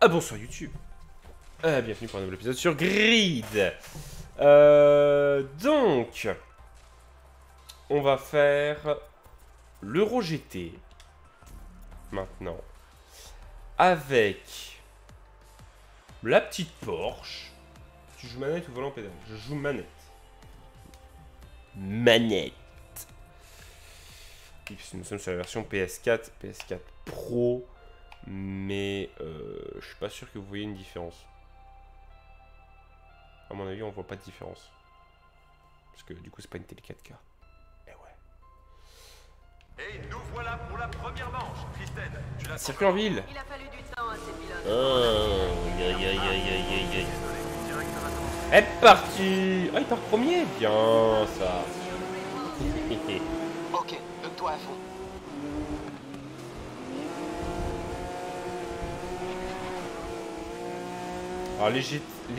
Ah bonsoir YouTube, bienvenue pour un nouvel épisode sur Grid. Donc, on va faire l'Euro GT maintenant avec la petite Porsche. Tu joues manette ou volant pédale? Je joue manette. Nous sommes sur la version PS4, PS4 Pro, mais je suis pas sûr que vous voyez une différence. À mon avis, on voit pas de différence. Parce que du coup, c'est pas une télé 4K. Eh ouais. Et nous voilà pour la première manche, Christelle. Tu l'as circulé en ville. Il a fallu du temps à ces pilotes. Oh, aïe. Elle est partie. Ah, il part premier. Bien, ça. Ok, donne-toi à fond. Alors les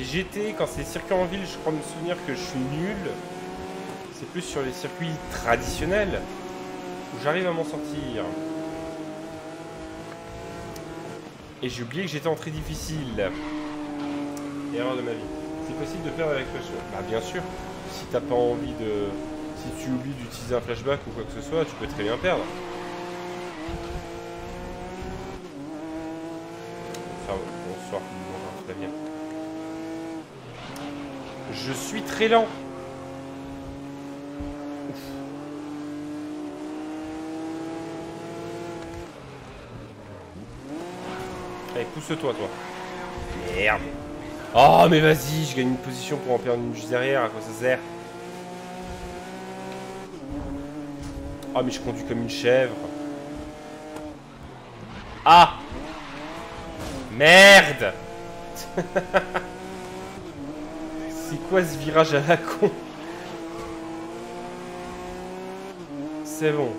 GT, quand c'est circuit en ville, je crois me souvenir que je suis nul. C'est plus sur les circuits traditionnels où j'arrive à m'en sortir. Et j'ai oublié que j'étais en très difficile. Erreur de ma vie. C'est possible de perdre avec le jeu. Bah bien sûr, si t'as pas envie de... Si tu oublies d'utiliser un flashback ou quoi que ce soit, tu peux très bien perdre. Bonsoir, très bien. Je suis très lent. Allez, pousse-toi, toi. Merde. Oh, mais vas-y, je gagne une position pour en perdre une juste derrière, à quoi ça sert? Ah, mais je conduis comme une chèvre. Ah! Merde! C'est quoi ce virage à la con? C'est bon.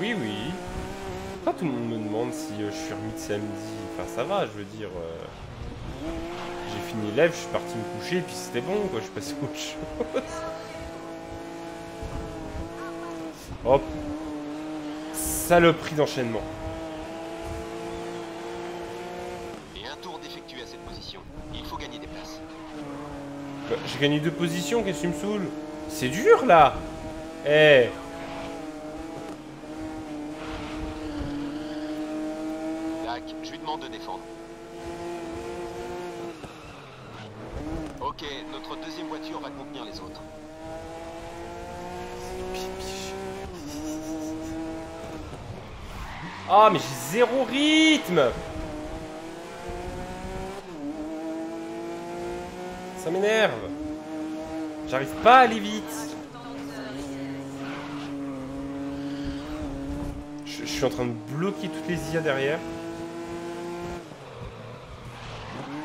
Oui. Pourquoi tout le monde me demande si je suis remis de samedi? Enfin, ça va, je veux dire. J'ai fini l'élève, je suis parti me coucher, et puis c'était bon, quoi. Je passais autre chose. Hop, saloperie d'enchaînement. Et un tour d'effectué à cette position, il faut gagner des places. Bah, j'ai gagné 2 positions, qu'est-ce que tu me saoules? C'est dur là. Eh hey. Tac, je lui demande de défendre. Ok, notre deuxième voiture va contenir les autres. Ah, mais j'ai 0 rythme. Ça m'énerve. J'arrive pas à aller vite. Je suis en train de bloquer toutes les IA derrière.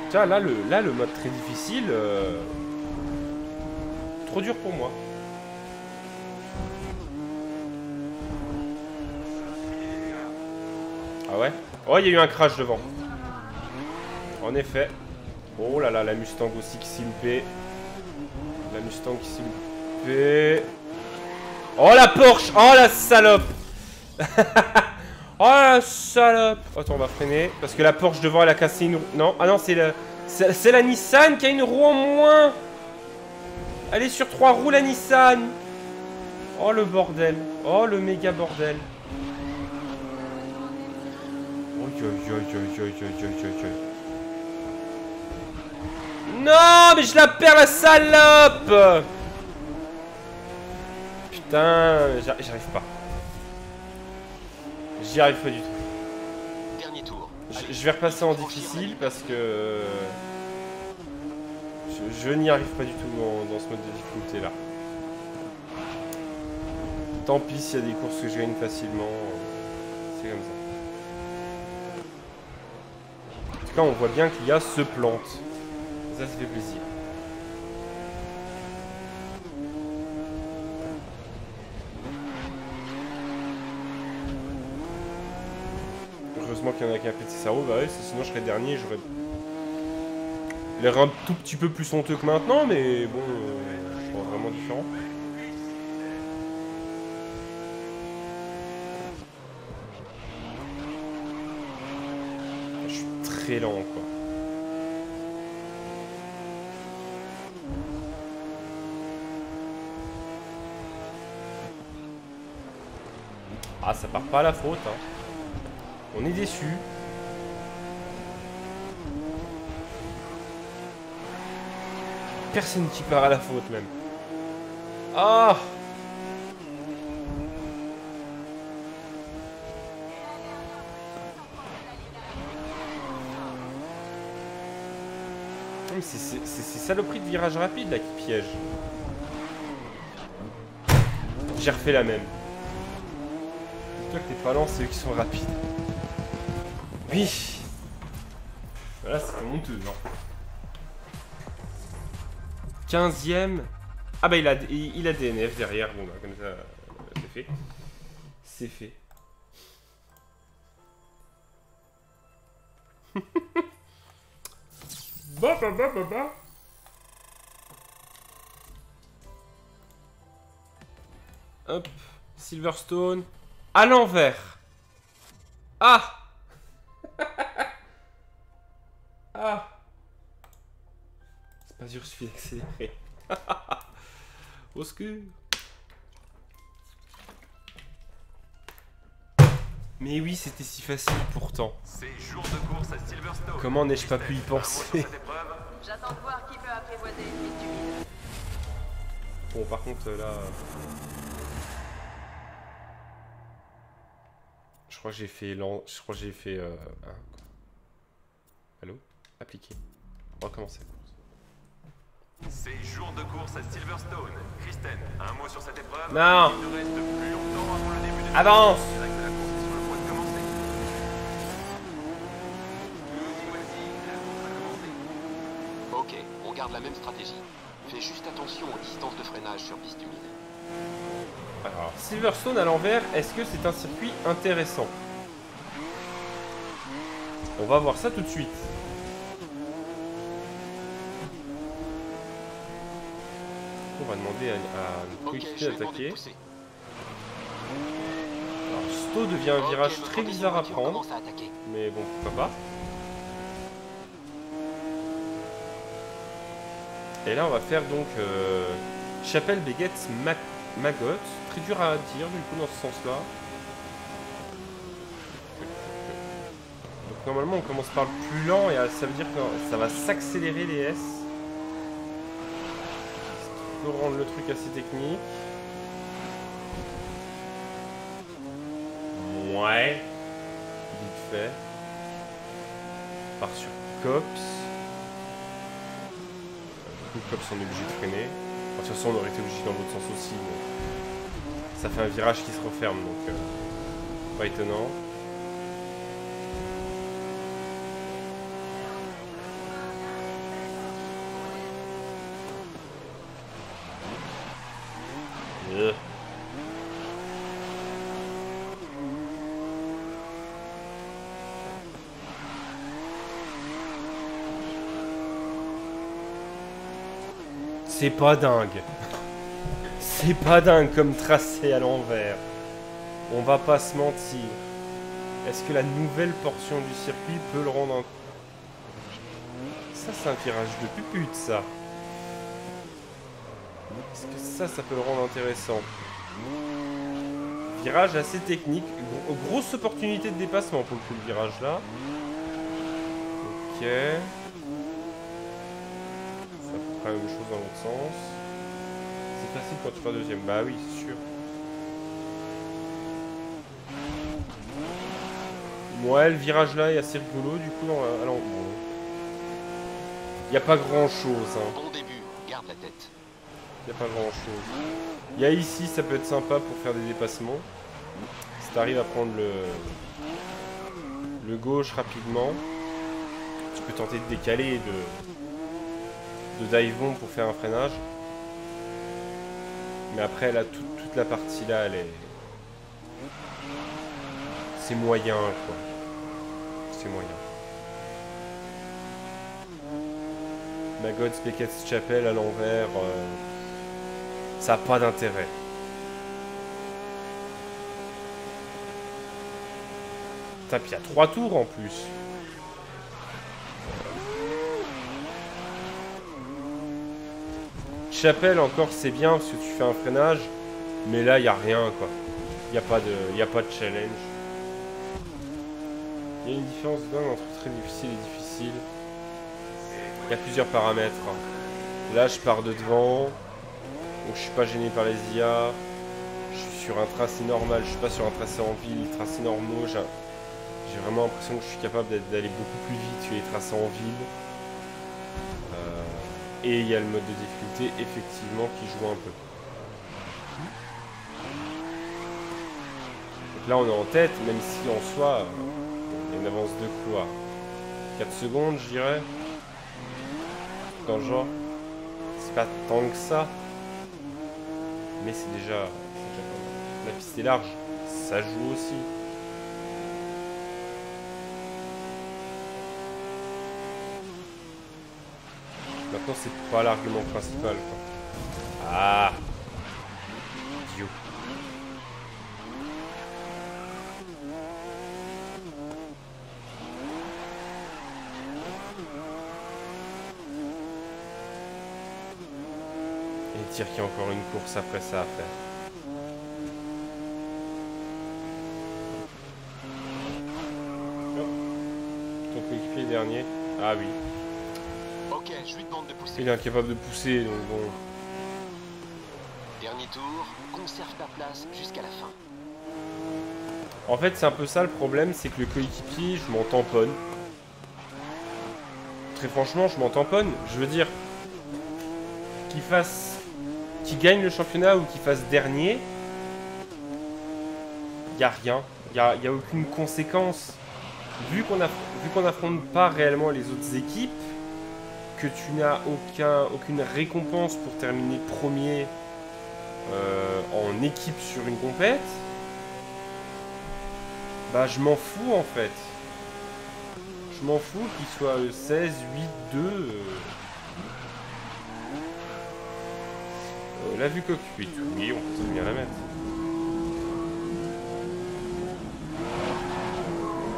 Tiens, là, le mode très difficile... Trop dur pour moi. Ah ouais? Oh, il y a eu un crash devant. En effet. Oh là là, la Mustang aussi qui s'est loupée. La Mustang qui s'est loupée. Oh la Porsche! Oh la salope! Oh la salope! Attends, on va freiner. Parce que la Porsche devant, elle a cassé une roue. Non, ah non, c'est la Nissan qui a une roue en moins. Elle est sur 3 roues, la Nissan. Oh le bordel. Oh le méga bordel. Non, mais je la perds, la salope. Putain, j'arrive pas. J'y arrive pas du tout. Dernier tour. Je vais repasser en difficile parce que... Je n'y arrive pas du tout dans ce mode de difficulté là. Tant pis s'il y a des courses que je gagne facilement. C'est comme ça. Là, on voit bien qu'il y a se plante. Ça fait plaisir. Heureusement qu'il y en a qui a pété sa roue, bah ouais, sinon je serais dernier et j'aurais l'air un tout petit peu plus honteux que maintenant, mais bon, je suis vraiment différent. Je suis très lent, quoi. Ah, ça part pas à la faute, hein. On est déçu. Personne qui part à la faute, même. Ah! C'est ces saloperies de virage rapide là qui piège. J'ai refait la même. Toi que t'es pas lent, c'est eux qui sont rapides. Oui. Voilà, c'est honteux, non? 15ème. Ah bah il a DNF derrière. Bon bah comme ça, c'est fait. C'est fait. Bah. Hop, Silverstone à l'envers. Ah. Ah. C'est pas sûr, je suis accéléré. Au secours. Mais oui, c'était si facile pourtant. Ces jours de course à Silverstone. Comment n'ai-je pas pu y penser? J'attends de voir qui peut apprivoiser une piste humide. Bon, par contre, là... Je crois que j'ai fait... Je crois que j'ai fait... Allô? Appliquer. On va commencer la course. Ces jours de course à Silverstone. Kristen, un mot sur cette épreuve? Non. Il nous reste plus longtemps avant le début de... Avance. Garde la même stratégie. Fais juste attention aux distances de freinage sur piste humide. Alors, Silverstone à l'envers, est-ce que c'est un circuit intéressant? On va voir ça tout de suite. On va demander à Quickstep d'attaquer. Alors, Sto devient un virage très bizarre à prendre. Mais bon, pourquoi pas. Et là, on va faire donc Chapelle Beggett Maggot. Très dur à dire, du coup, dans ce sens-là. Donc, normalement, on commence par le plus lent et ça veut dire que ça va s'accélérer les S. Pour rendre le truc assez technique. Ouais. Vite fait. On part sur Cops. Comme on est obligé de freiner. Enfin, de toute façon, on aurait été obligé dans l'autre sens aussi. Mais... Ça fait un virage qui se referme, donc pas étonnant. C'est pas dingue. C'est pas dingue comme tracé à l'envers. On va pas se mentir. Est-ce que la nouvelle portion du circuit peut le rendre un... Ça, c'est un tirage de pupute, ça. Est-ce que ça peut le rendre intéressant? Virage assez technique. Grosse opportunité de dépassement pour le coup de virage, là. Ok... la même chose dans l'autre sens. C'est facile quand tu fais deuxième. Bah oui, c'est sûr. Ouais, le virage là est assez rigolo du coup. À l'envers. Il n'y a pas grand chose. Hein. Bon début, garde la tête. Il n'y a pas grand chose. Il y a ici, ça peut être sympa pour faire des dépassements. Si tu arrives à prendre le gauche rapidement, tu peux tenter de décaler et de dive-bomb pour faire un freinage. Mais après là toute la partie là elle est... C'est moyen quoi. C'est moyen. Maggots, Beckett, Chapelle à l'envers. Ça n'a pas d'intérêt. Putain, puis il y a 3 tours en plus. Chapelle encore c'est bien parce que tu fais un freinage, mais là il n'y a rien quoi. Il n'y a pas de challenge. Il y a une différence dingue entre très difficile et difficile. Il y a plusieurs paramètres. Là je pars de devant, donc je suis pas gêné par les IA. Je suis sur un tracé normal, je suis pas sur un tracé en ville, les tracés normaux. J'ai vraiment l'impression que je suis capable d'aller beaucoup plus vite sur les tracés en ville. Et il y a le mode de difficulté effectivement qui joue un peu. Donc là on est en tête, même si en soi il y a une avance de couloir. 4 secondes je dirais. Dans le genre. C'est pas tant que ça. Mais c'est déjà pas mal. La piste est large, ça joue aussi. Maintenant, c'est pas l'argument principal, quoi. Ah, idiot. Et dire qu'il y a encore une course après ça à faire. Oh. Ton coéquipier dernier. Ah oui. Je lui demande de pousser. Il est incapable de pousser, donc bon. Dernier tour, conserve ta place jusqu'à la fin. En fait, c'est un peu ça le problème, c'est que le coéquipier, je m'en tamponne. Très franchement, je m'en tamponne. Je veux dire, qu'il gagne le championnat ou qu'il fasse dernier, il n'y a rien. Il n'y a aucune conséquence. Vu qu'on n'affronte pas réellement les autres équipes, que tu n'as aucune récompense pour terminer premier en équipe sur une compète, bah je m'en fous en fait. Je m'en fous qu'il soit 16, 8, 2. La vue cockpit, oui, on peut bien la mettre.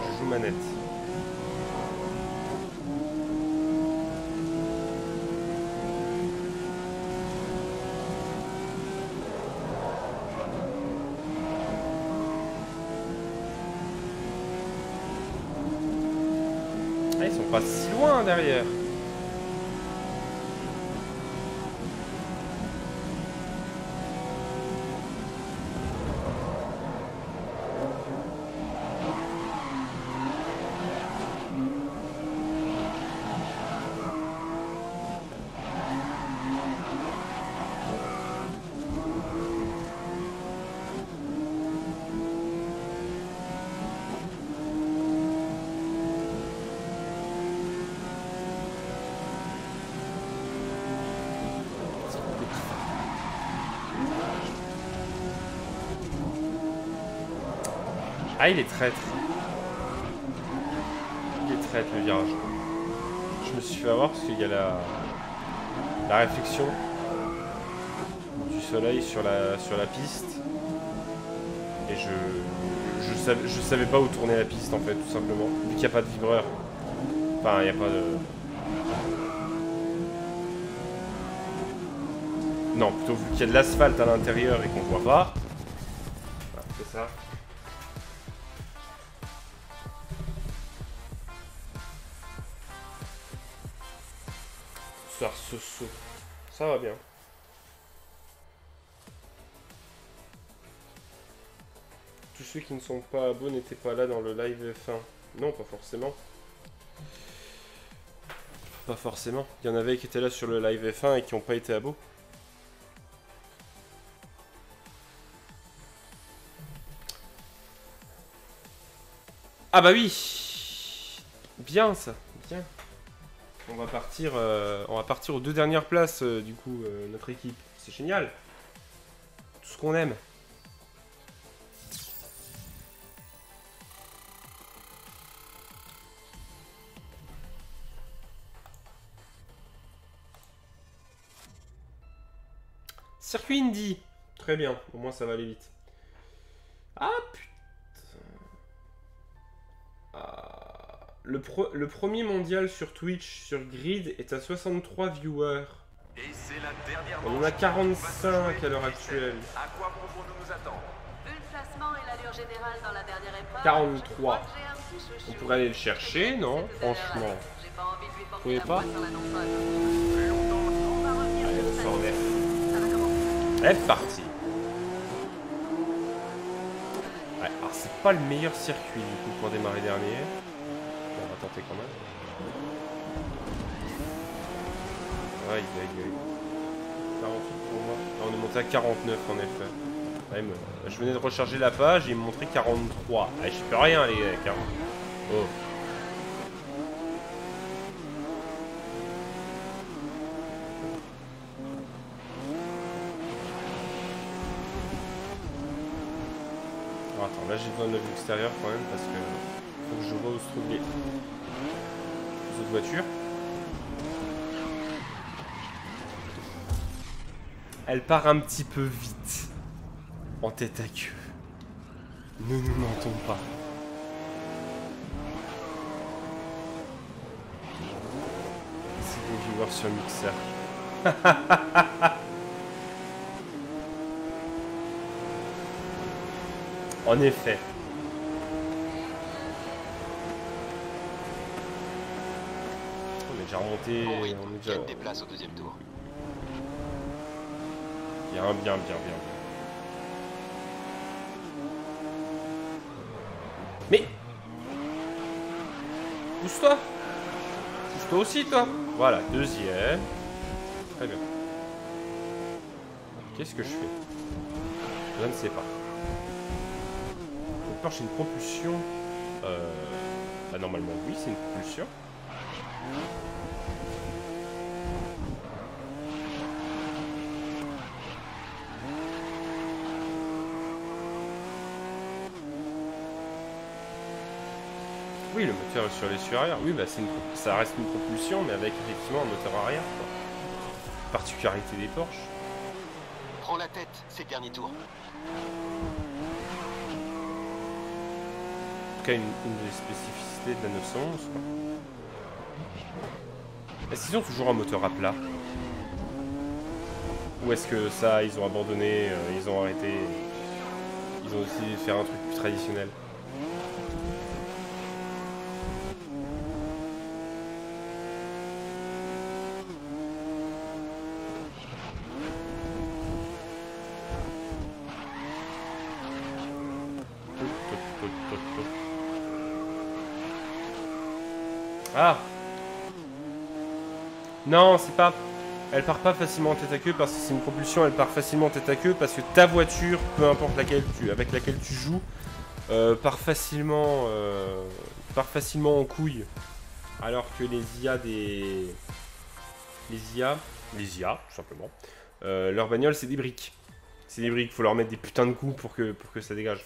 Je joue manette. Pas si loin derrière. Ah, il est traître. Il est traître, le virage. Je me suis fait avoir parce qu'il y a la réflexion du soleil sur la piste. Et je savais pas où tourner la piste, en fait, tout simplement. Vu qu'il n'y a pas de vibreur. Enfin, il n'y a pas de... Non, plutôt vu qu'il y a de l'asphalte à l'intérieur et qu'on voit pas. Ah, c'est ça. Ça va bien. Tous ceux qui ne sont pas abonnés n'étaient pas là dans le live F1. Non, pas forcément. Pas forcément. Il y en avait qui étaient là sur le live F1 et qui n'ont pas été abos. Ah bah oui. Bien ça. Bien. On va partir aux deux dernières places, du coup, notre équipe. C'est génial. Tout ce qu'on aime. Circuit Indy. Très bien, au moins ça va aller vite. Ah, putain. Ah. Le premier mondial sur Twitch, sur Grid, est à 63 viewers. On en a 45 à l'heure actuelle. 43. On pourrait aller le chercher, non? Franchement. Vous pouvez pas? Allez, on sort F. F parti. Ouais, alors c'est pas le meilleur circuit du coup pour démarrer dernier. On va tenter quand même. Aïe aïe aïe. 48 pour moi. Là, on est monté à 49 en effet. Ouais, je venais de recharger la page et il me montrait 43. Ah, j'y peux rien les gars, 40. Oh. Oh, attends, là j'ai besoin de la vue extérieure quand même parce que faut que je vois où se trouvent les autres voitures. Elle part un petit peu vite. En tête à queue. Ne nous mentons pas. C'est des viewers sur Mixer. En effet. On est déjà remonté. On est déjà... des places au deuxième tour. Bien. Mais pousse-toi. Pousse-toi aussi, toi. Voilà, deuxième. Très bien. Qu'est-ce que je fais? Je ne sais pas. Le Porsche, c'est une propulsion. Bah, normalement, oui, c'est une propulsion. Oui, le moteur est sur les sur arrière. Oui, bah c'est une... ça reste une propulsion, mais avec effectivement un moteur arrière, quoi. Particularité des Porsche. Prends la tête, c'est le dernier tour. En tout cas, une des spécificités de la 911. Est-ce qu'ils ont toujours un moteur à plat? Ou est-ce que ça, ils ont abandonné, ils ont arrêté, ils ont aussi fait un truc plus traditionnel? Ah! Non, c'est pas... Elle part pas facilement en tête à queue parce que c'est une propulsion, elle part facilement en tête à queue parce que ta voiture, peu importe laquelle tu, avec laquelle tu joues, part facilement en couille. Alors que les IA des... Les IA, tout simplement. Leur bagnole, c'est des briques. C'est des briques, faut leur mettre des putains de coups pour que ça dégage.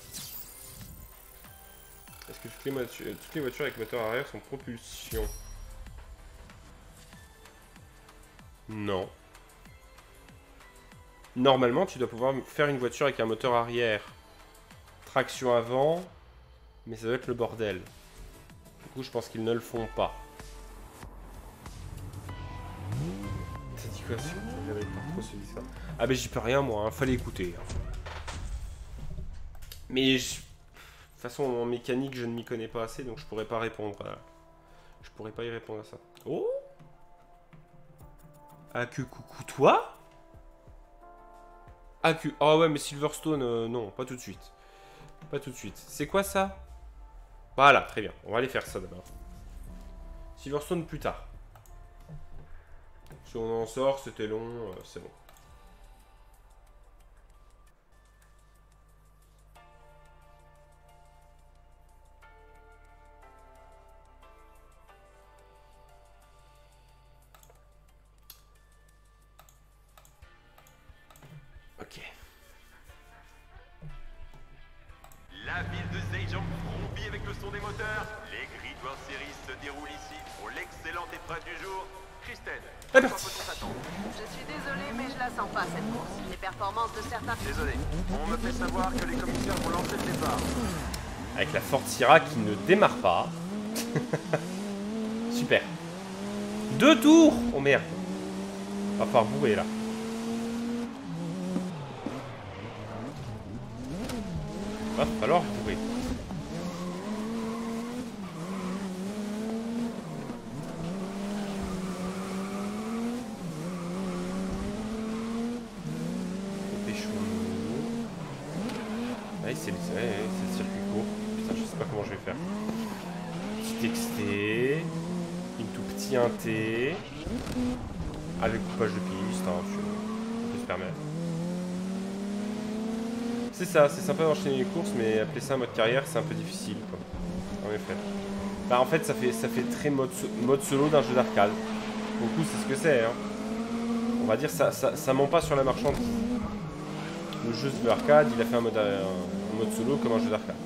Est-ce que toutes les voitures avec moteur arrière sont propulsion? Non. Normalement, tu dois pouvoir faire une voiture avec un moteur arrière. Traction avant, mais ça doit être le bordel. Du coup, je pense qu'ils ne le font pas. T'as dit quoi? J'avais pas trop suivi ça. Ah ben j'y peux rien moi, hein. Fallait écouter. Mais je... De toute façon, en mécanique, je ne m'y connais pas assez, donc je pourrais pas répondre à... Je pourrais pas y répondre à ça. Oh! Ah que coucou toi? Ah que... Ah ouais, mais Silverstone, non, pas tout de suite. Pas tout de suite. C'est quoi ça? Voilà, très bien. On va aller faire ça d'abord. Silverstone plus tard. Si on en sort, c'était long, c'est bon. Qui ne démarre pas. Super. Deux tours. Oh merde. Va falloir bourrer là. Va falloir bourrer. C'est le circuit court. Putain, je sais pas comment je vais faire. Petit XT. Une tout petit 1T. Avec coupage de piste, hein, on peut se permettre. C'est ça, c'est sympa d'enchaîner les courses, mais appeler ça mode carrière, c'est un peu difficile, quoi. En effet. Bah, en fait, ça fait très mode solo d'un jeu d'arcade. Pour le coup, c'est ce que c'est, hein. On va dire, ça ment pas sur la marchandise. Le jeu de l'arcade, il a fait un mode solo comme un jeu d'arcade.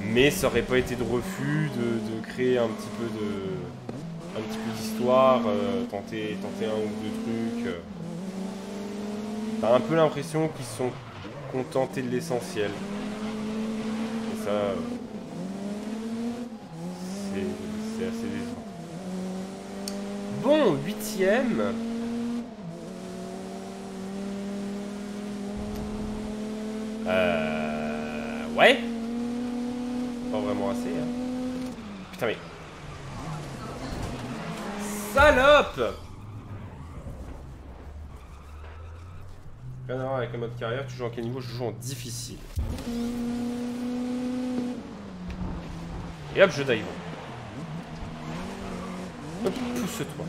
Mais ça aurait pas été de refus de créer un petit peu d'histoire, tenter un ou deux trucs. T'as un peu l'impression qu'ils sont contentés de l'essentiel. Et ça, c'est assez décevant. Bon, 8ème. Ouais. Pas vraiment assez, hein. Putain mais... Salope! Rien à voir avec le mode carrière, tu joues en quel niveau? Je joue en difficile. Et hop, je dive. Hop, pousse-toi.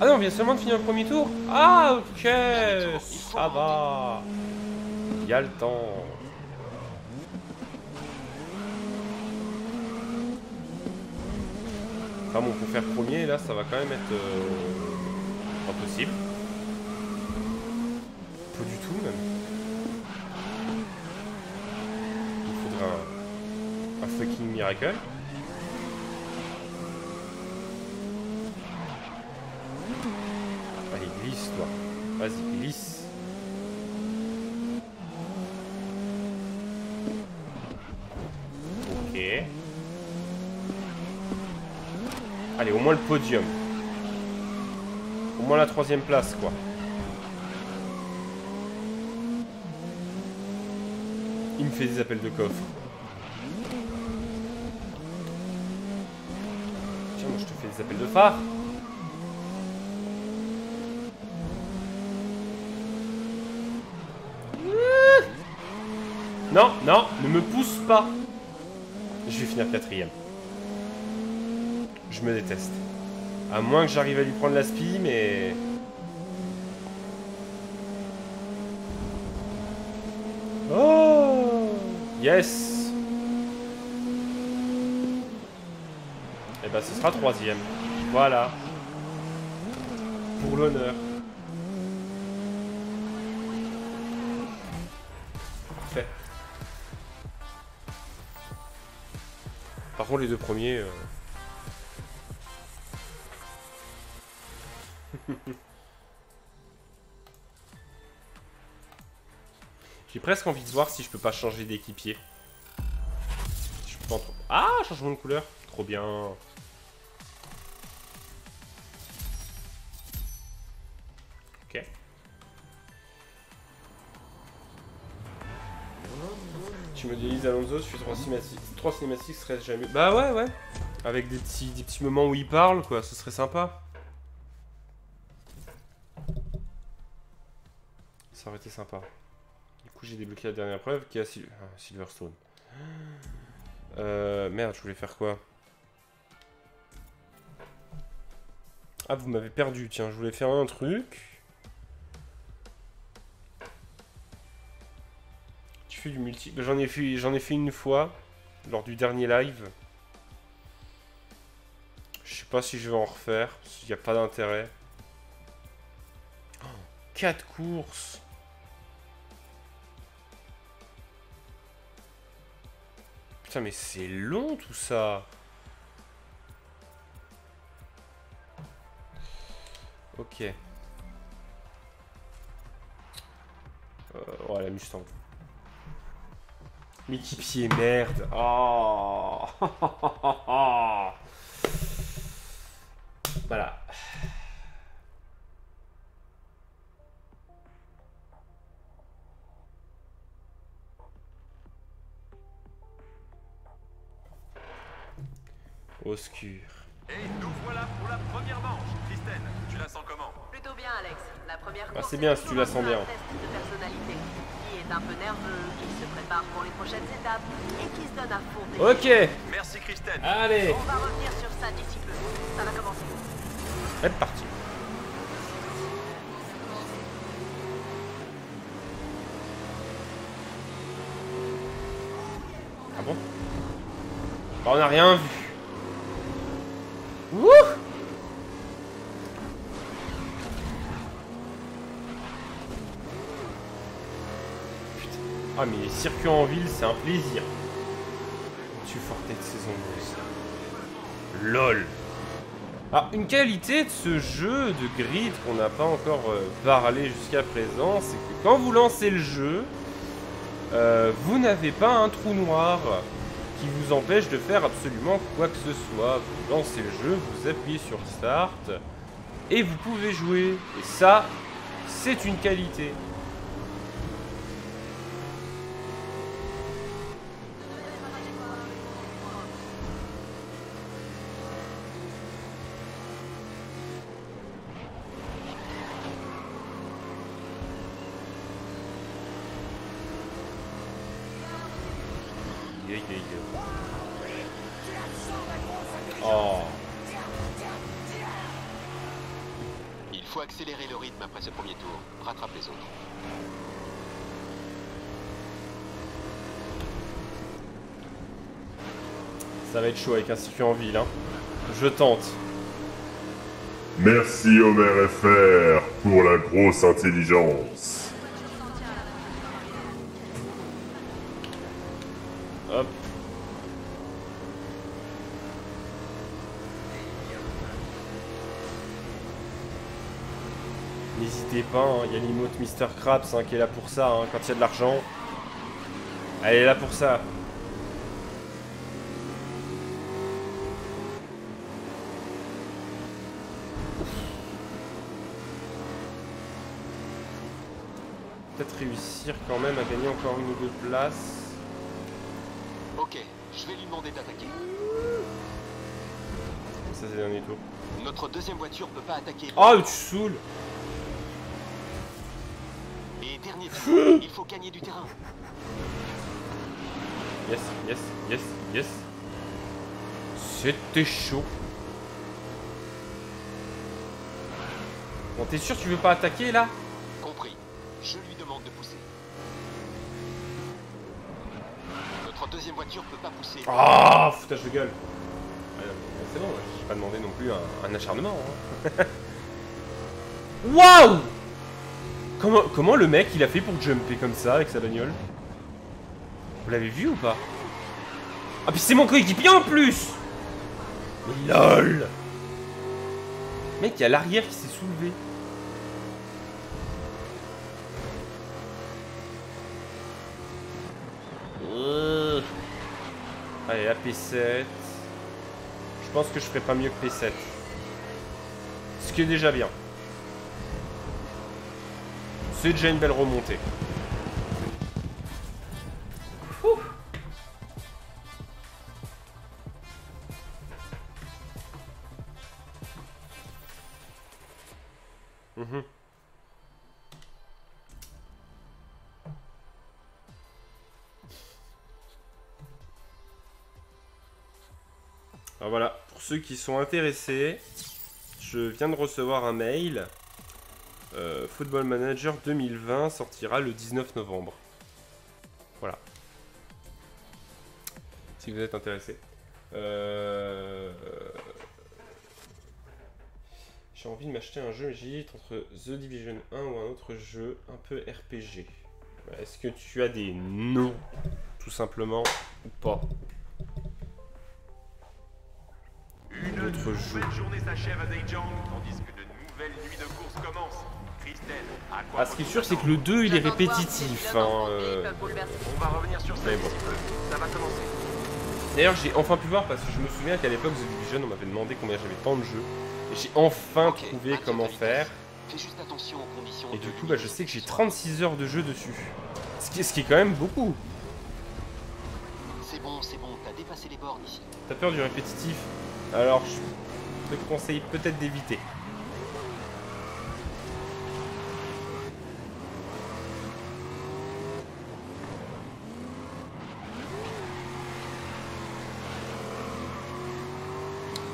Ah non, on vient seulement de finir le premier tour. Ah ok, ça va. Il y a le temps. Enfin bon, pour faire premier, là, ça va quand même être impossible. Pas du tout, même. Il faudra un fucking miracle. Glisse toi, vas-y glisse. Ok. Allez, au moins le podium. Au moins la 3ème place quoi. Il me fait des appels de coffre. Tiens, moi je te fais des appels de phare. Non, non, ne me pousse pas. Je vais finir 4ème. Je me déteste. À moins que j'arrive à lui prendre la spie, mais... Oh yes. Et bah ce sera 3ème. Voilà. Pour l'honneur. Par contre, les deux premiers... J'ai presque envie de voir si je peux pas changer d'équipier. Je peux pas... Ah, changement de couleur. Trop bien. Ok. Tu modélises Alonso, je suis 3 cinématiques, ce serait jamais... Bah ouais. Avec des petits moments où il parle, quoi, ce serait sympa. Ça aurait été sympa. Du coup, j'ai débloqué la dernière preuve qui est à Silverstone. Merde, je voulais faire quoi? Ah, vous m'avez perdu, tiens, je voulais faire un truc... du multi, j'en ai fait une fois lors du dernier live. Je sais pas si je vais en refaire parce qu'il n'y a pas d'intérêt. 4 courses. Putain mais c'est long tout ça. Ok. Ouais la Mustang. L'équipier merde. Oh. Au secours. Et nous voilà pour la première manche. Christelle, tu la sens comment? Plutôt bien, Alex. La première course, c'est bien si tu la sens bien. Test de personnalité. Qui est un peu nerveux, qui se prépare pour les prochaines étapes et qui se donne à fond. Ok. Merci, Christelle. Allez. On va revenir sur ça d'ici peu. Ça va commencer. C'est parti. Ah bon? Bah, on n'a rien vu. Wouh! Putain. Ah mais les circuits en ville, c'est un plaisir. Tu fortais de saison 12. LOL. Ah, une qualité de ce jeu de Grid qu'on n'a pas encore parlé jusqu'à présent, c'est que quand vous lancez le jeu, vous n'avez pas un trou noir qui vous empêche de faire absolument quoi que ce soit. Vous lancez le jeu, vous appuyez sur Start et vous pouvez jouer. Et ça, c'est une qualité. Oh. Il faut accélérer le rythme après ce premier tour. Rattrape les autres. Ça va être chaud avec un circuit en ville, hein. Je tente. Merci Homer FR pour la grosse intelligence. Hop. N'hésitez pas, hein. Il y a l'imote Mr. Krabs hein, qui est là pour ça, hein. Quand il y a de l'argent. Elle est là pour ça. Peut-être réussir quand même à gagner encore une ou deux places. Ok, je vais lui demander d'attaquer. Ça c'est le dernier tour. Notre deuxième voiture peut pas attaquer. Oh, tu saoules. Et dernier tour, il faut gagner du terrain. Yes, yes, yes, yes. C'était chaud. Bon, t'es sûr que tu veux pas attaquer là? Compris. Je lui demande de pousser. Deuxième voiture peut pas pousser. Ah, oh, foutage de gueule. C'est bon, j'ai pas demandé non plus un acharnement. Hein. Waouh! Comment le mec il a fait pour jumper comme ça avec sa bagnole? Vous l'avez vu ou pas? Ah puis c'est mon coéquipier en plus. Mais lol. Mec, il y a l'arrière qui s'est soulevé. Allez, la P7. Je pense que je ferai pas mieux que P7. Ce qui est déjà bien. C'est déjà une belle remontée. Ouh. Mmh. Alors voilà, pour ceux qui sont intéressés, je viens de recevoir un mail. Football Manager 2020 sortira le 19 novembre. Voilà. Si vous êtes intéressés. J'ai envie de m'acheter un jeu, mais j'hésite entre The Division 1 ou un autre jeu un peu RPG. Est-ce que tu as des noms, tout simplement, ou pas? Une nouvelle journée s'achève à Daejeon, tandis que de nouvelles nuits de course commencent. Christelle, à quoi? Ah, ce qui est sûr, c'est que le 2, il est répétitif. Hein, On va revenir sur ça. Mais bon. Ça va commencer. D'ailleurs, j'ai enfin pu voir, parce que je me souviens qu'à l'époque, The Division, on m'avait demandé combien j'avais tant de jeux. Et j'ai enfin trouvé comment faire. Fais juste attention aux conditions. Et du coup, bah, je sais que j'ai 36 heures de jeu dessus. Ce qui est quand même beaucoup. C'est c'est bon, t'as dépassé les bornes ici. T'as peur du répétitif, alors je te conseille peut-être d'éviter.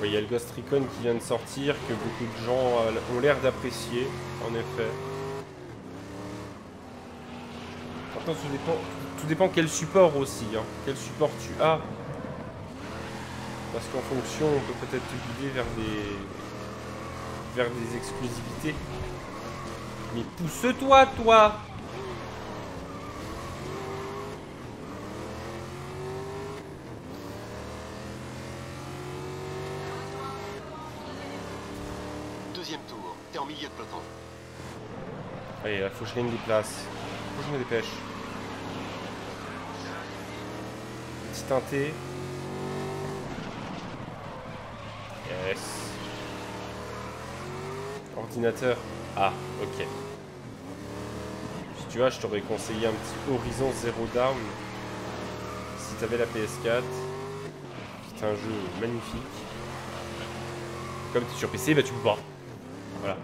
Oui, il y a le Ghost Recon qui vient de sortir, que beaucoup de gens ont l'air d'apprécier, en effet. Maintenant, tout dépend quel support aussi, hein, quel support tu as. Parce qu'en fonction, on peut peut-être te guider vers des exclusivités. Mais pousse-toi, toi! Allez, là, faut que je gagne des places. Faut que je me dépêche. Petit teinté. Yes. Ordinateur. Ah, ok. Si tu vois, je t'aurais conseillé un petit Horizon Zero Dawn. Si t'avais la PS4. C'est un jeu magnifique. Comme t'es sur PC, bah tu peux pas. Voilà.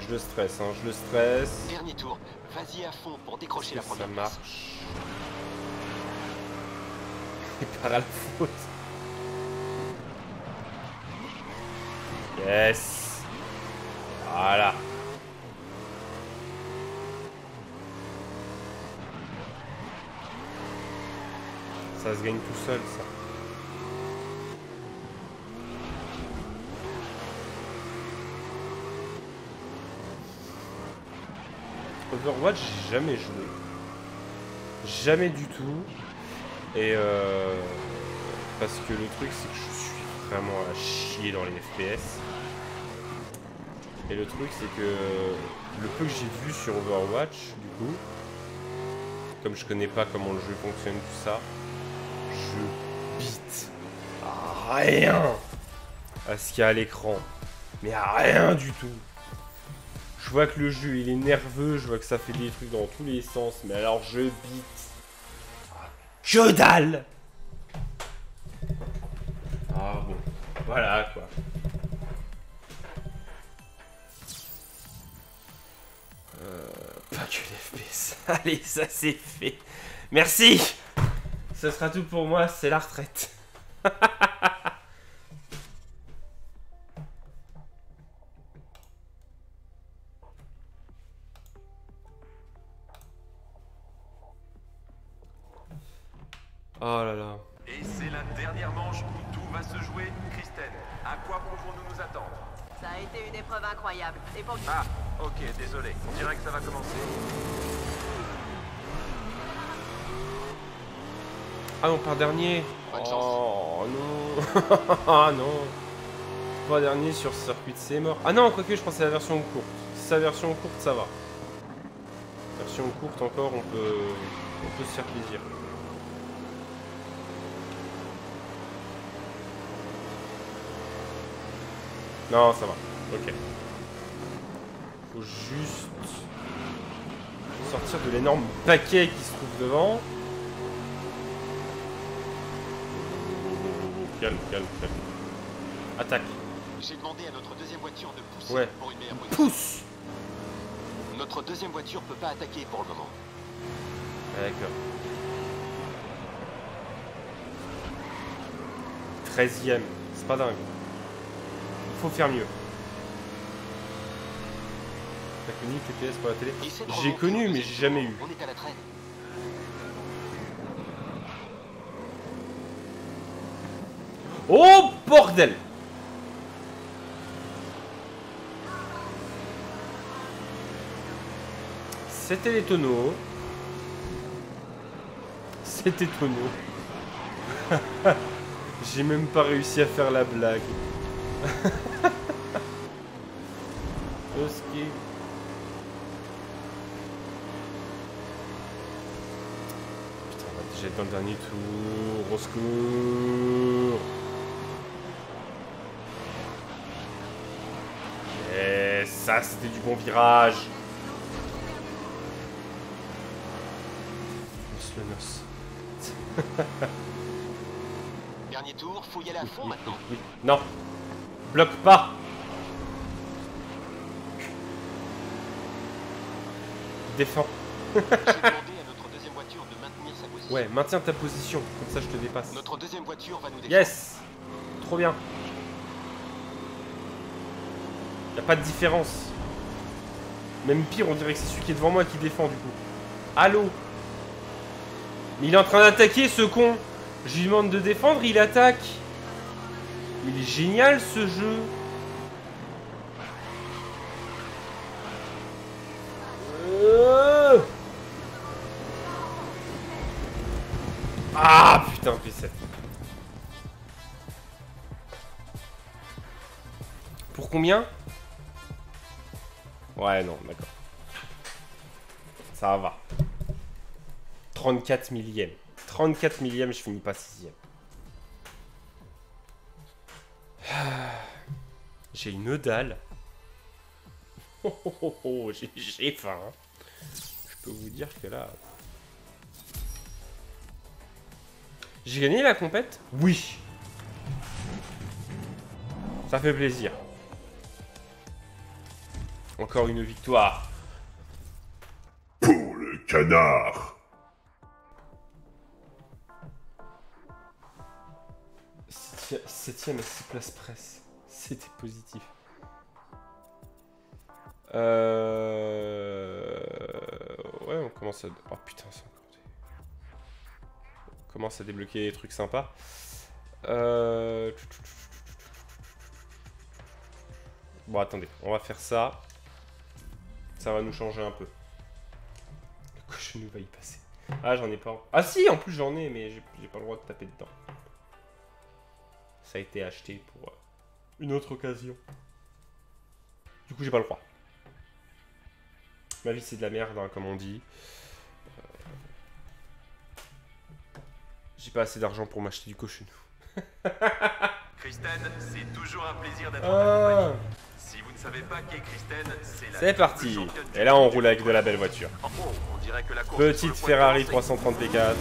Je le stresse, hein, je le stresse. Dernier tour, vas-y à fond pour décrocher la première place. Ça marche. Et par la faute. Yes. Voilà. Ça se gagne tout seul, ça. Overwatch, j'ai jamais joué. Jamais du tout. Et parce que le truc, c'est que je suis vraiment à chier dans les FPS. Et le truc, c'est que le peu que j'ai vu sur Overwatch, du coup, comme je connais pas comment le jeu fonctionne, tout ça, je bite à rien à ce qu'il y a à l'écran. Mais à rien du tout. Je vois que le jeu il est nerveux, je vois que ça fait des trucs dans tous les sens, mais alors je bite. Que dalle! Ah bon, voilà quoi. Pas que les FPS. Allez, ça c'est fait. Merci! Ce sera tout pour moi, c'est la retraite. Oh là là. Et c'est la dernière manche où tout va se jouer, Kristen. À quoi pouvons-nous nous attendre? Ça a été une épreuve incroyable. Et pour... Ah, ok, désolé. On dirait que ça va commencer. Ah non, pas dernier. Bonne chance. Oh non. Ah non. Pas dernier sur ce circuit, c'est mort. Ah non, quoique je pensais à la version courte. Si c'est la version courte, ça va. Version courte encore, on peut se faire plaisir. Non, ça va. Ok. Faut juste sortir de l'énorme paquet qui se trouve devant. Calme, calme, calme. Attaque. J'ai demandé à notre deuxième voiture de pousser pour une meilleure voiture. Pousse. Notre deuxième voiture peut pas attaquer pour le moment. D'accord. 13e. C'est pas dingue. Faut faire mieux. T'as connu TPS pour la télé? J'ai connu, mais j'ai jamais eu. Oh bordel! C'était les tonneaux. C'était tonneaux. J'ai même pas réussi à faire la blague. de ski. Putain, on va déjà être dans le dernier tour. Au secours. Et ça, c'était du bon virage. Dernier tour, faut y aller à fond maintenant. Non, bloque pas. Défends. J'ai demandé à notre deuxième voiture de maintenir sa position. Ouais, maintiens ta position, comme ça je te dépasse. Notre deuxième voiture va nous défendre. Yes, trop bien. Y a pas de différence. Même pire, on dirait que c'est celui qui est devant moi qui défend du coup. Allô. Il est en train d'attaquer ce con. Je lui demande de défendre, il attaque. Il est génial ce jeu. Ah putain, P7. Pour combien? Ouais, non, d'accord. Ça va. 34 millième. 34 millième, je finis pas 6ème. J'ai une dalle. Oh, oh, oh, oh, j'ai faim. Hein. Je peux vous dire que là... J'ai gagné la compète? Oui. Ça fait plaisir. Encore une victoire. Pour le canard. Septième à 6 places presse. C'était positif. Ouais, on commence à... Oh putain, ça... On commence à débloquer des trucs sympas. Bon, attendez. On va faire ça. Ça va nous changer un peu. Le cochonneau va y passer. Ah, j'en ai pas... Ah si, en plus j'en ai, mais j'ai pas le droit de taper dedans. Ça a été acheté pour une autre occasion. Du coup, j'ai pas le droit. Ma vie, c'est de la merde, hein, comme on dit. J'ai pas assez d'argent pour m'acheter du cochon. Kristen, c'est toujours un plaisir d'être en compagnie. Si vous ne savez pas qui est Kristen, c'est la... C'est parti. Et là, on roule avec de la belle voiture. Oh, on dirait que la course... Petite Ferrari 330 P4.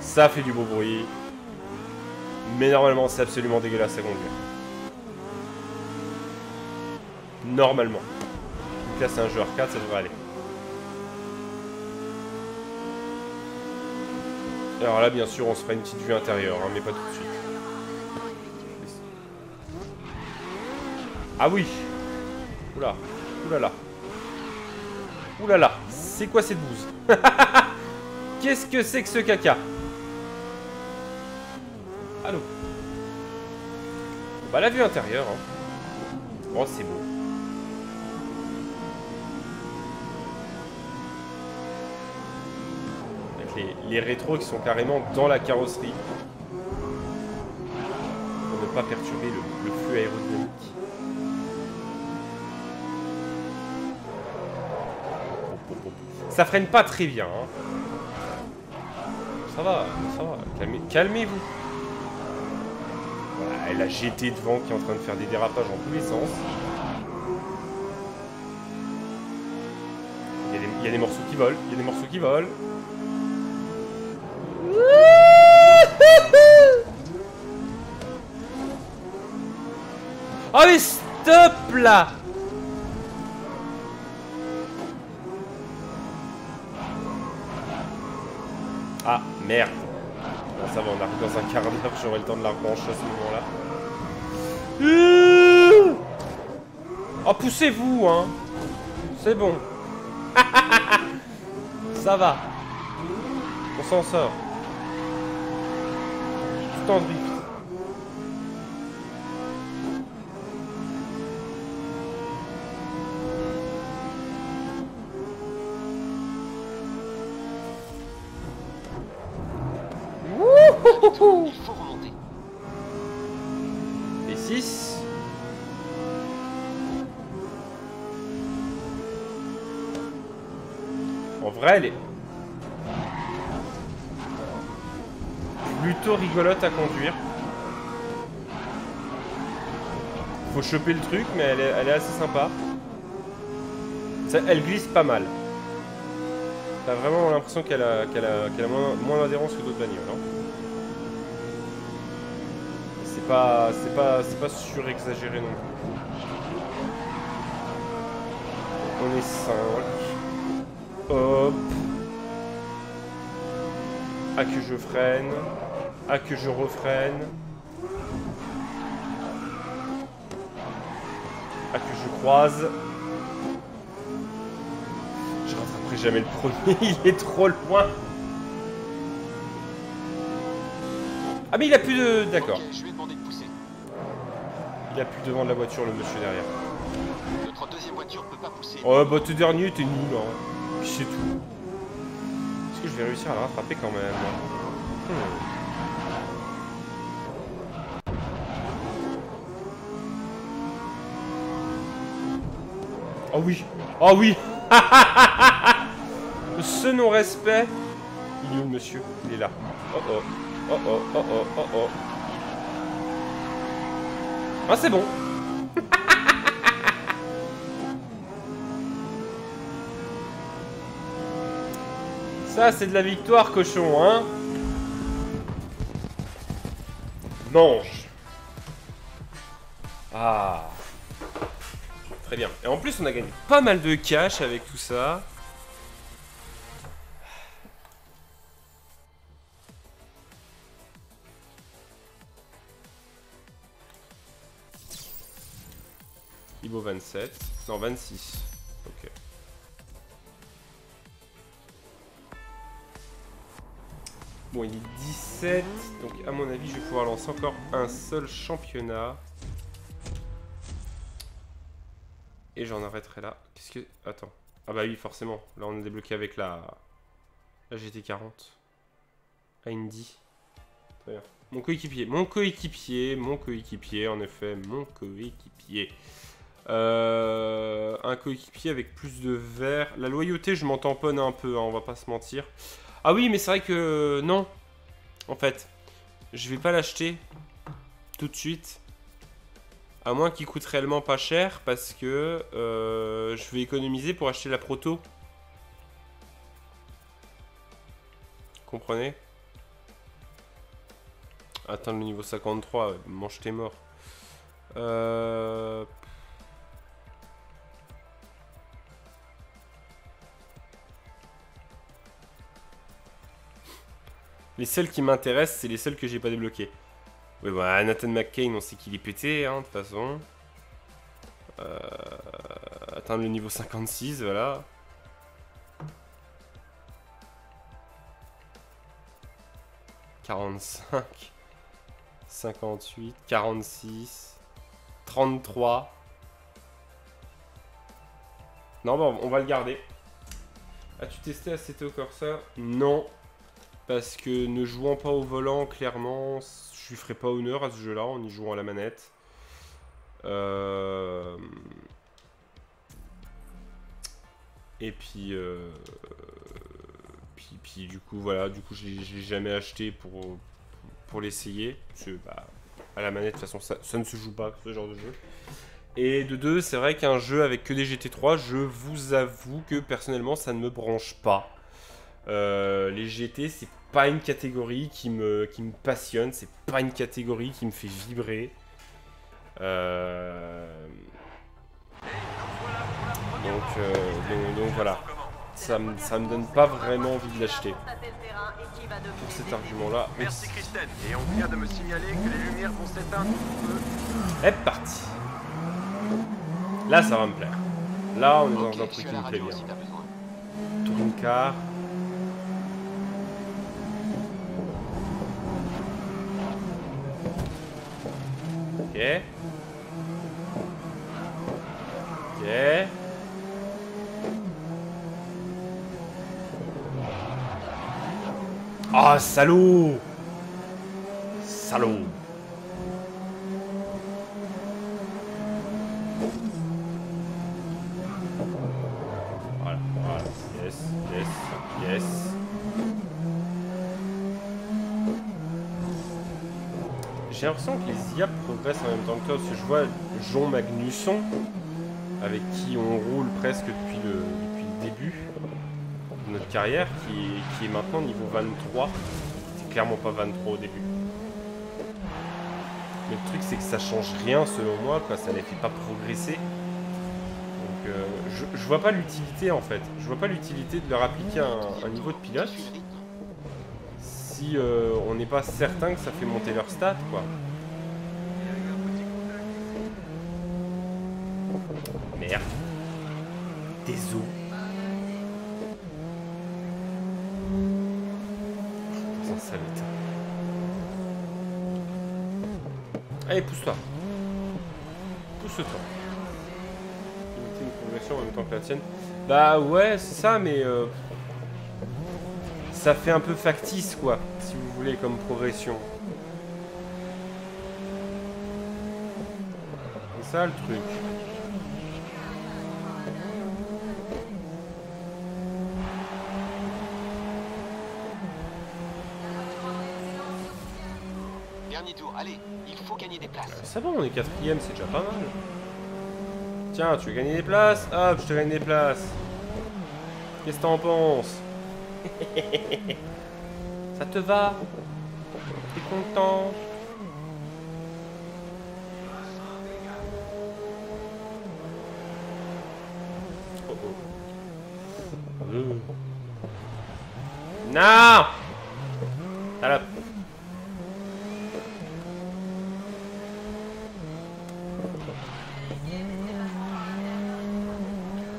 Ça fait du beau bruit. Mais normalement, c'est absolument dégueulasse à conduire. Normalement. Donc là, c'est un jeu arcade, ça devrait aller. Alors là, bien sûr, on se fera une petite vue intérieure, hein, mais pas tout de suite. Ah oui. Oula. Oulala. Oulala. C'est quoi cette bouse? Qu'est-ce que c'est que ce caca? Allô. Bah la vue intérieure, hein. Oh c'est beau. Avec les rétros qui sont carrément dans la carrosserie. Pour ne pas perturber le flux aérodynamique. Ça freine pas très bien, hein. Ça va, calmez-vous. Voilà, la GT devant qui est en train de faire des dérapages en tous les sens. Il y a des morceaux qui volent, il y a des morceaux qui volent. Oh mais stop là! Ah merde! Ça va, on arrive dans un quart d'heure, j'aurai le temps de la rebrancher à ce moment-là. Oh, poussez-vous, hein. C'est bon. Ça va. On s'en sort. Tout en drift. Il faut remonter. P6. vrai, elle est plutôt rigolote à conduire. Faut choper le truc, mais elle est assez sympa. Ça, elle glisse pas mal. T'as vraiment l'impression qu'elle a moins d'adhérence que d'autres bagnoles. Hein. C'est pas surexagéré non plus. On est 5. Hop. Ah que je freine. Ah que je refreine. Ah que je croise. Je rattraperai jamais le premier, il est trop loin. Ah mais il a plus de... D'accord. Okay, je vais demander de pousser. Il a plus devant de la voiture le monsieur derrière. Notre deuxième voiture peut pas pousser. Oh bah ce dernier t'es nul hein. Puis c'est tout. Est-ce que je vais réussir à le rattraper quand même hein? Oh oui! Oh oui! Ce non-respect! Il est où le monsieur? Il est là. Oh oh! Oh oh oh oh oh oh! Ah c'est bon! Ça c'est de la victoire cochon hein! Mange! Ah! Très bien. Et en plus, on a gagné pas mal de cash avec tout ça. Ibo 27. Non, 26. Ok. Bon, il est 17. Donc, à mon avis, je vais pouvoir lancer encore un seul championnat. Et j'en arrêterai là. Qu'est-ce que... Attends. Ah bah oui, forcément. Là, on est débloqué avec la GT40. La Indy. Très bien. Mon coéquipier. Mon coéquipier. Mon coéquipier. En effet, mon coéquipier. Un coéquipier avec plus de verre. La loyauté, je m'en tamponne un peu. Hein, on va pas se mentir. Ah oui, mais c'est vrai que... Non. En fait, je vais pas l'acheter tout de suite. À moins qu'il coûte réellement pas cher parce que je vais économiser pour acheter la proto. Comprenez? Atteindre le niveau 53, mange tes morts. Les seules qui m'intéressent, c'est les seules que j'ai pas débloquées. Oui, bah Nathan McCain, on sait qu'il est pété, hein, de toute façon. Atteindre le niveau 56, voilà. « 45. 58. 46. 33. » Non, bah, on va le garder. As-tu testé Assetto Corsa? Non. Parce que ne jouant pas au volant, clairement... Je lui ferai pas honneur à ce jeu-là en y jouant à la manette. Et puis du coup voilà, du coup je l'ai jamais acheté pour l'essayer. Parce que bah, à la manette de toute façon ça ne se joue pas ce genre de jeu. Et de deux, c'est vrai qu'un jeu avec que des GT3, je vous avoue que personnellement ça ne me branche pas. Les GT, c'est pas une catégorie qui me passionne, c'est pas une catégorie qui me fait vibrer. Donc voilà, ça me donne pas vraiment envie de l'acheter. Pour cet argument-là. Merci Christelle, et on vient de me signaler que les lumières vont s'éteindre. C'est parti. Là, ça va me plaire. Là, on est dans un truc qui me plaît bien. Tourne car. Ok. Ok. Ah, salaud! Salaud! Voilà, voilà. Yes, yes. J'ai l'impression que les IA progressent en même temps que toi, parce que je vois Jon Magnusson, avec qui on roule presque depuis le début de notre carrière, qui est maintenant niveau 23. C'est clairement pas 23 au début. Mais le truc, c'est que ça change rien, selon moi, quoi. Ça ne les fait pas progresser. Donc, je vois pas l'utilité, en fait. Je vois pas l'utilité de leur appliquer un niveau de pilote. Si on n'est pas certain que ça fait monter leur stats, quoi. Merde. Désolé. Putain, ça m'éteint. Allez, pousse-toi. Pousse-toi. Limiter une progression en même temps que la tienne. Bah ouais, c'est ça, mais... ça fait un peu factice, quoi, si vous voulez, comme progression. C'est ça, le truc. Dernier tour, allez, il faut gagner des places. Ça va, on est quatrième, c'est déjà pas mal. Tiens, tu veux gagner des places? Hop, je te gagne des places. Qu'est-ce que t'en penses? Ça te va? T'es content? Oh oh. Non! Salope.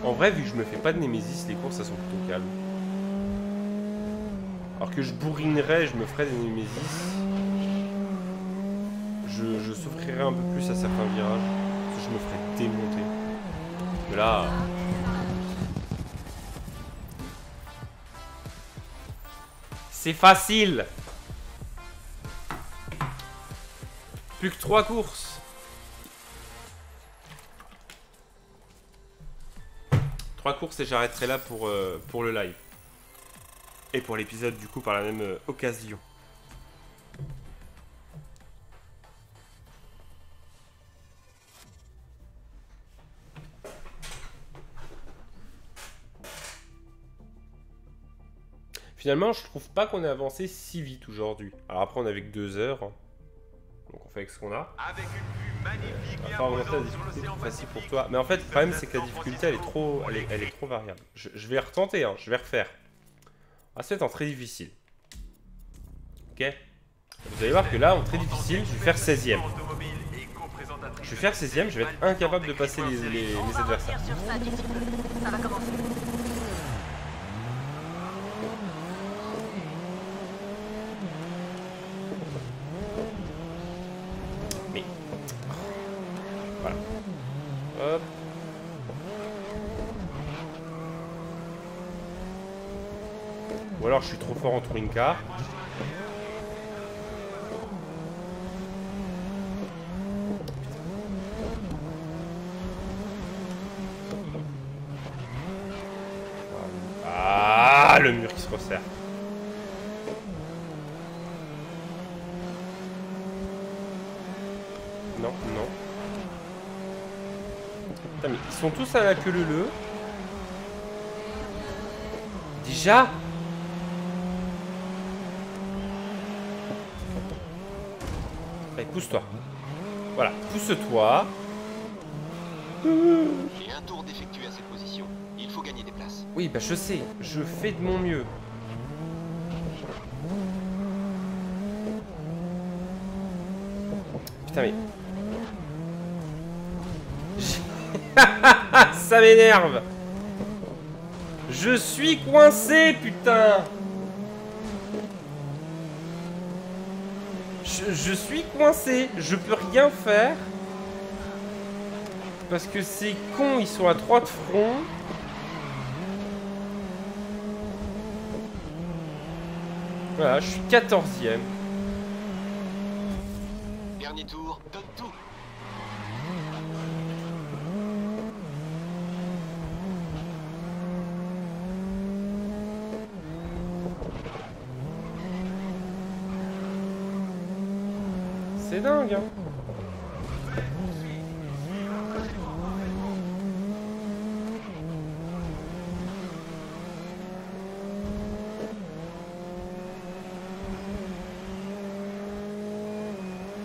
En vrai, vu que je me fais pas de Némésis, les courses, ça sont plutôt calmes. Alors que je bourrinerais, je me ferais des Némésis. Je souffrirais un peu plus à certains virages. Parce que je me ferais démonter. Mais là... c'est facile. Plus que 3 courses. 3 courses et j'arrêterai là pour le live. Et pour l'épisode, du coup, par la même occasion. Finalement, je trouve pas qu'on ait avancé si vite aujourd'hui. Alors après, on avait que 2 heures. Hein. Donc on fait avec ce qu'on a. Avec une vue magnifique et abondante sur l'océan Pacifique. Pour toi. Mais en fait, le problème, c'est que la difficulté, elle est trop variable. Je vais retenter, hein, je vais refaire. Ah, c'est en très difficile. Ok. Vous allez voir que là, en très difficile, je vais faire 16e. Je vais faire 16e, je vais être incapable de passer les adversaires. Mais... voilà. Hop. Ou alors je suis trop fort en touring car. Ah, le mur qui se resserre. Non, non. Putain, mais ils sont tous à la queue leu-leu. Déjà ? Allez, pousse-toi. Voilà, pousse-toi. J'ai un tour d'effectuer à cette position. Il faut gagner des places. Oui, bah je sais. Je fais de mon mieux. Putain, mais... ça m'énerve. Je suis coincé, putain. Je suis coincé, je peux rien faire. Parce que ces cons, ils sont à 3 de front. Voilà, je suis 14e. Dernier tour, donne tout. c'est dingue, hein.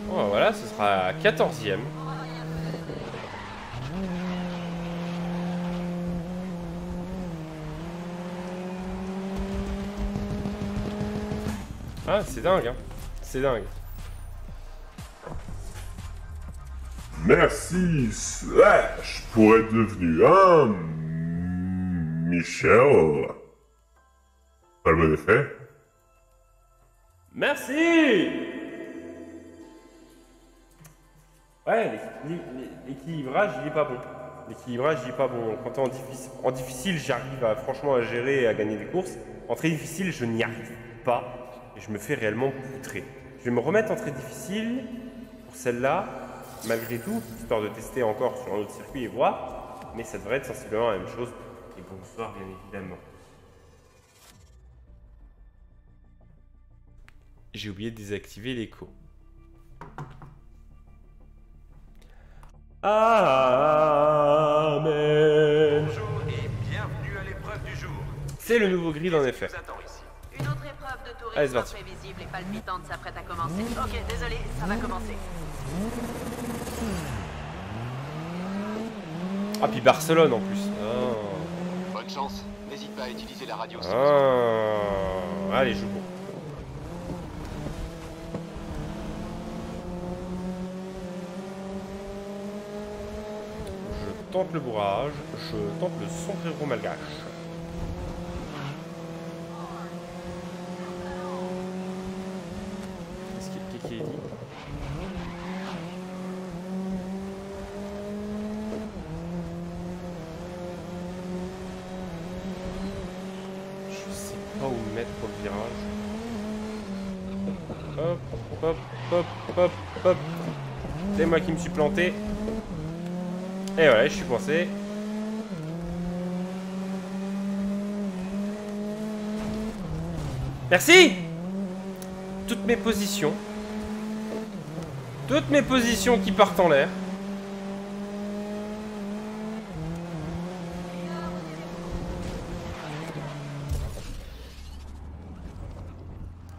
Bon, voilà, ce sera 14e. Ah, c'est dingue, hein. C'est dingue. Merci Slash pour être devenu un Michel. Pas le bon effet. Merci. Ouais, l'équilibrage il est pas bon. L'équilibrage il est pas bon. Quand t'es en difficile, j'arrive à franchement à gérer et à gagner des courses. En très difficile, je n'y arrive pas. Et je me fais réellement poutrer. Je vais me remettre en très difficile pour celle-là, malgré tout, histoire de tester encore sur un autre circuit et voir, mais ça devrait être sensiblement la même chose. Et bonsoir, bien évidemment. J'ai oublié de désactiver l'écho. Amen. Bonjour et bienvenue à l'épreuve du jour. C'est le nouveau Grid en effet. Allez, c'est parti. Prévisible et palpitante s'apprête à commencer. Ok, désolé, ça va commencer. Ah, puis Barcelone en plus. Oh. Bonne chance, n'hésite pas à utiliser la radio. Oh. Allez, joue bon. Je tente le bourrage, je tente le sombrero malgache. Je sais pas où mettre pour le virage. Hop, hop, hop, hop, hop. C'est moi qui me suis planté. Et voilà, je suis coincé. Merci. Toutes mes positions qui partent en l'air.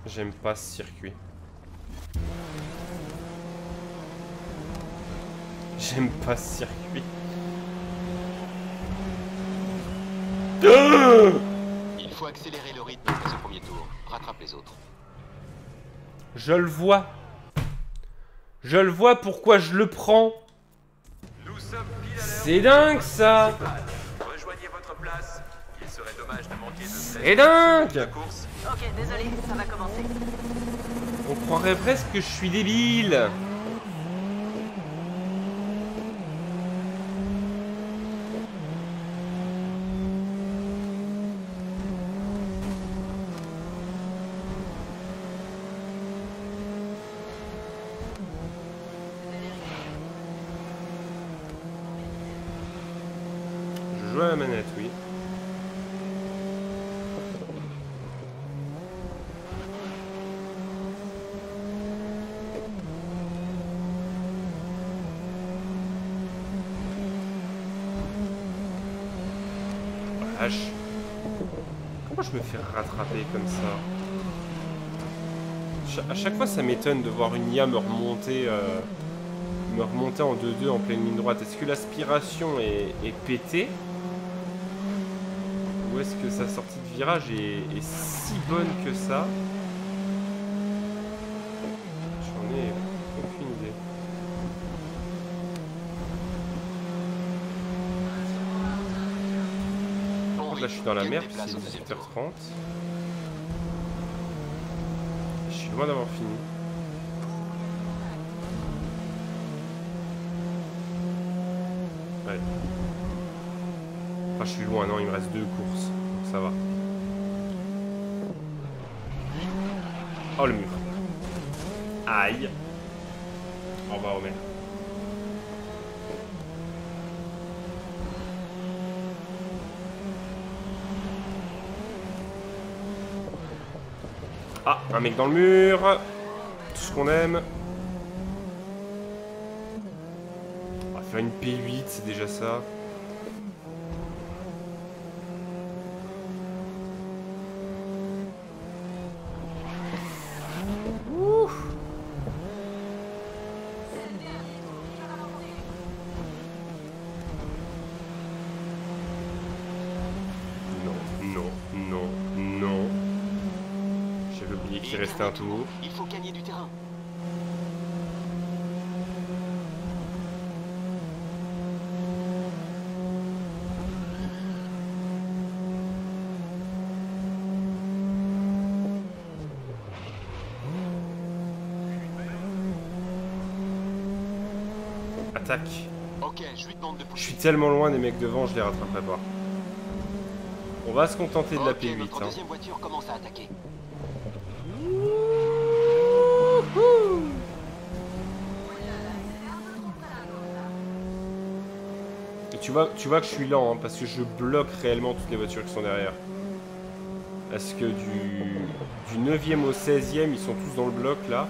J'aime pas ce circuit. J'aime pas ce circuit. Il faut accélérer le rythme à ce premier tour. Rattrape les autres. Je le vois. Je le vois, pourquoi je le prends. C'est dingue ça. Rejoignez votre place. Il serait dommage de manquer de c'est dingue. Ok, désolé, ça va commencer. On croirait presque que je suis débile. Rattraper comme ça. À chaque fois, ça m'étonne de voir une IA me remonter en 2-2 en pleine ligne droite. Est-ce que l'aspiration est pétée? Ou est-ce que sa sortie de virage est si bonne que ça? J'en ai aucune idée. Là je suis dans la mer, puis c'est 18h30. Je suis loin d'avoir fini. Ouais. Enfin je suis loin, non, il me reste 2 courses. Donc ça va. Oh le mur. Aïe. Au revoir Omer. Ah, un mec dans le mur. Tout ce qu'on aime. Faire une P8, c'est déjà ça. Un tour. Il faut gagner du terrain. Attaque. Ok, je lui demande de pousser. Je suis tellement loin des mecs devant, je les rattraperai pas. On va se contenter de la P8. Notre deuxième voiture commence à attaquer. Tu vois que je suis lent, hein, parce que je bloque réellement toutes les voitures qui sont derrière. Parce que du 9e au 16e, ils sont tous dans le bloc, là.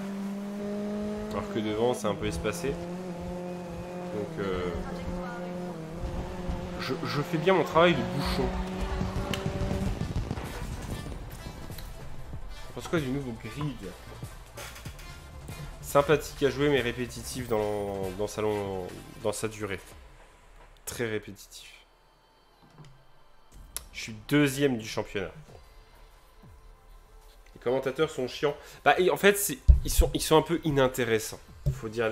Alors que devant, c'est un peu espacé. Donc, je fais bien mon travail de bouchon. On pense quoi du nouveau Grid? Sympathique à jouer, mais répétitif dans sa durée. Très répétitif. Je suis deuxième du championnat. Les commentateurs sont chiants. Bah, et en fait, ils sont un peu inintéressants. Faut dire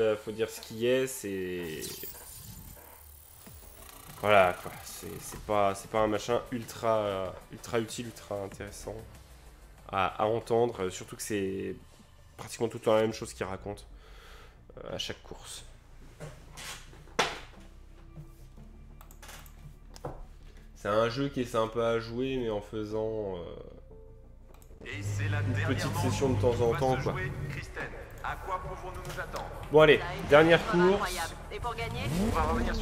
ce qui est. C'est voilà quoi. C'est pas un machin ultra utile, ultra intéressant à entendre. Surtout que c'est pratiquement tout le temps la même chose qu'ils racontent à chaque course. C'est un jeu qui est sympa à jouer, mais en faisant une petite session de temps en temps, quoi. Bon allez, dernière course.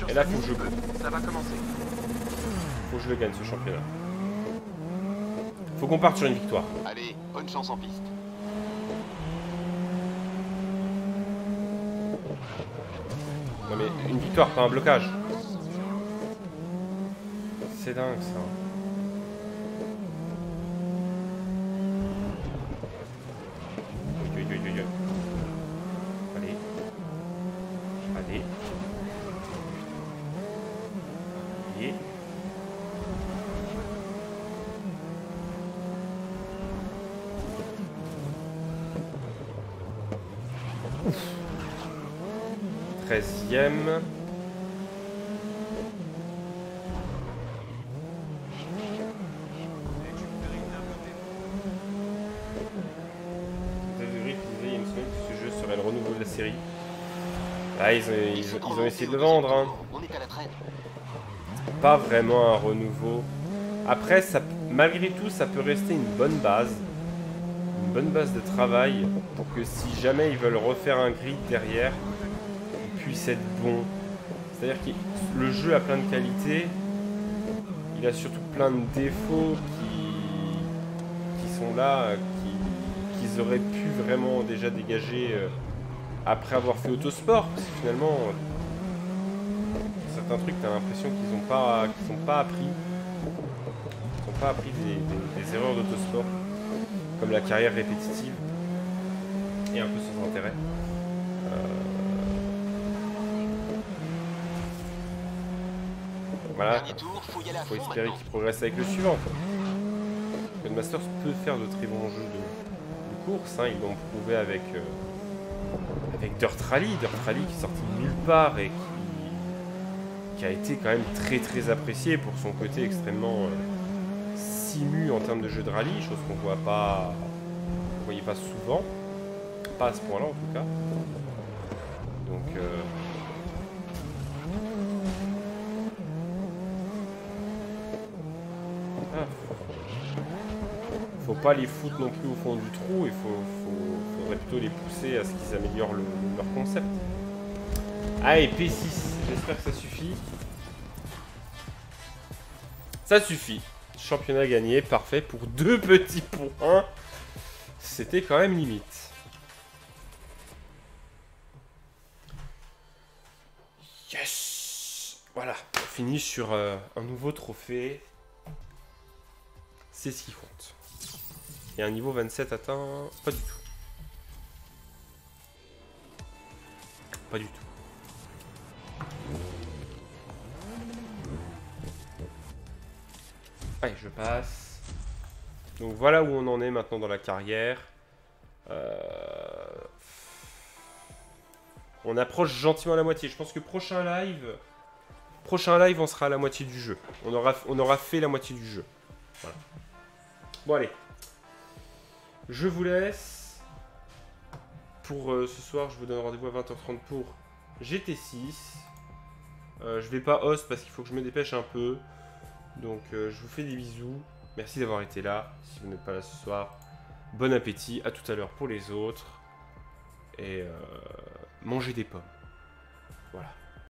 Et là, faut que je gagne. Faut que je le gagne, ce championnat. Faut qu'on parte sur une victoire. Allez, bonne chance en piste. Non mais, une victoire, pas un blocage. C'est dingue ça. Allez. Allez. Allez. Ouf. 13e. Ah, ils ont essayé de le vendre, hein. Pas vraiment un renouveau. Après, ça, malgré tout, ça peut rester une bonne base. Une bonne base de travail pour que si jamais ils veulent refaire un grid derrière, ils puissent être bons. C'est-à-dire que le jeu a plein de qualités. Il a surtout plein de défauts qui sont là, qu'ils auraient pu vraiment déjà dégager... après avoir fait autosport, parce que finalement, certains trucs, t'as l'impression qu'ils n'ont pas appris des erreurs d'autosport, comme la carrière répétitive et un peu sans intérêt. Voilà, faut espérer qu'ils progressent avec le suivant. Le Masters peut faire de très bons jeux de course, hein, ils l'ont prouvé avec. Avec Dirt Rally qui est sorti de nulle part et qui a été quand même très apprécié pour son côté extrêmement simu en termes de jeu de rallye, chose qu'on voit pas, on voyait pas souvent, pas à ce point-là en tout cas. Donc faut pas les foutre non plus au fond du trou, il faudrait plutôt les pousser à ce qu'ils améliorent leur concept. Allez, P6, j'espère que ça suffit. Ça suffit. Championnat gagné, parfait pour 2 petits points. C'était quand même limite. Yes! Voilà, on finit sur un nouveau trophée. C'est ce qui compte. Et un niveau 27 atteint, pas du tout. Pas du tout. Allez, je passe. Donc voilà où on en est maintenant dans la carrière. On approche gentiment à la moitié. Je pense que prochain live, on sera à la moitié du jeu. On aura fait la moitié du jeu. Voilà. Bon, allez. Je vous laisse. Pour ce soir, je vous donne rendez-vous à 20h30 pour GT6. Je vais pas host parce qu'il faut que je me dépêche un peu. Donc, je vous fais des bisous. Merci d'avoir été là. Si vous n'êtes pas là ce soir, bon appétit. À tout à l'heure pour les autres. Et mangez des pommes. Voilà.